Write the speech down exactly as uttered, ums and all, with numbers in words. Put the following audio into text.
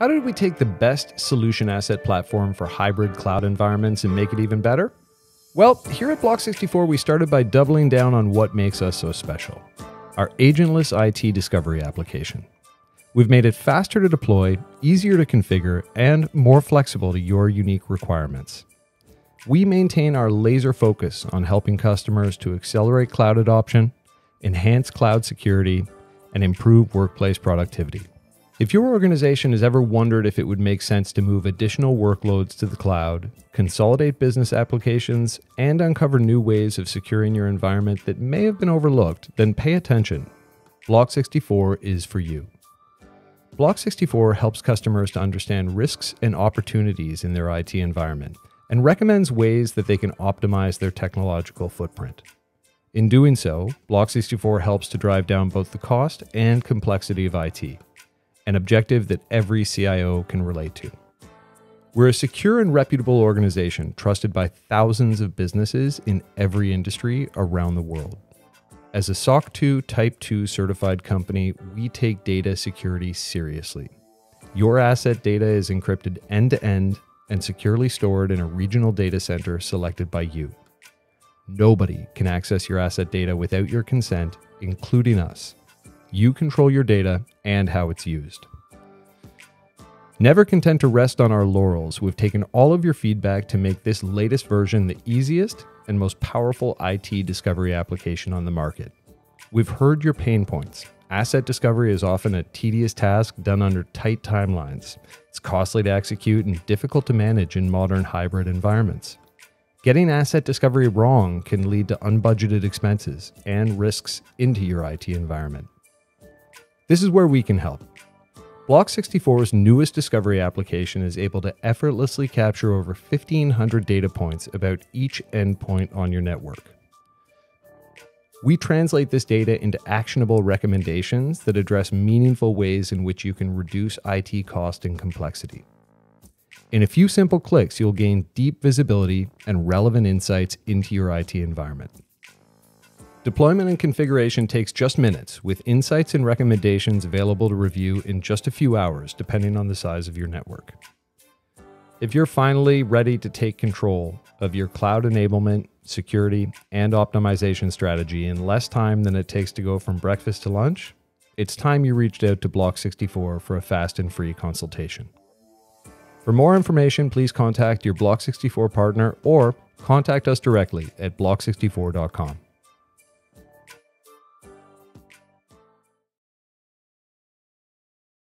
How did we take the best solution asset platform for hybrid cloud environments and make it even better? Well, here at Block sixty-four, we started by doubling down on what makes us so special, our agentless I T discovery application. We've made it faster to deploy, easier to configure, and more flexible to your unique requirements. We maintain our laser focus on helping customers to accelerate cloud adoption, enhance cloud security, and improve workplace productivity. If your organization has ever wondered if it would make sense to move additional workloads to the cloud, consolidate business applications, and uncover new ways of securing your environment that may have been overlooked, then pay attention. Block sixty-four is for you. Block sixty-four helps customers to understand risks and opportunities in their I T environment and recommends ways that they can optimize their technological footprint. In doing so, Block sixty-four helps to drive down both the cost and complexity of I T. An objective that every C I O can relate to. We're a secure and reputable organization trusted by thousands of businesses in every industry around the world. As a S O C two Type two certified company, we take data security seriously. Your asset data is encrypted end-to-end and securely stored in a regional data center selected by you. Nobody can access your asset data without your consent, including us. You control your data and how it's used. Never content to rest on our laurels, we've taken all of your feedback to make this latest version the easiest and most powerful I T discovery application on the market. We've heard your pain points. Asset discovery is often a tedious task done under tight timelines. It's costly to execute and difficult to manage in modern hybrid environments. Getting asset discovery wrong can lead to unbudgeted expenses and risks into your I T environment. This is where we can help. Block sixty-four's newest discovery application is able to effortlessly capture over fifteen hundred data points about each endpoint on your network. We translate this data into actionable recommendations that address meaningful ways in which you can reduce I T cost and complexity. In a few simple clicks, you'll gain deep visibility and relevant insights into your I T environment. Deployment and configuration takes just minutes, with insights and recommendations available to review in just a few hours, depending on the size of your network. If you're finally ready to take control of your cloud enablement, security, and optimization strategy in less time than it takes to go from breakfast to lunch, it's time you reached out to Block sixty-four for a fast and free consultation. For more information, please contact your Block sixty-four partner or contact us directly at block sixty-four dot com.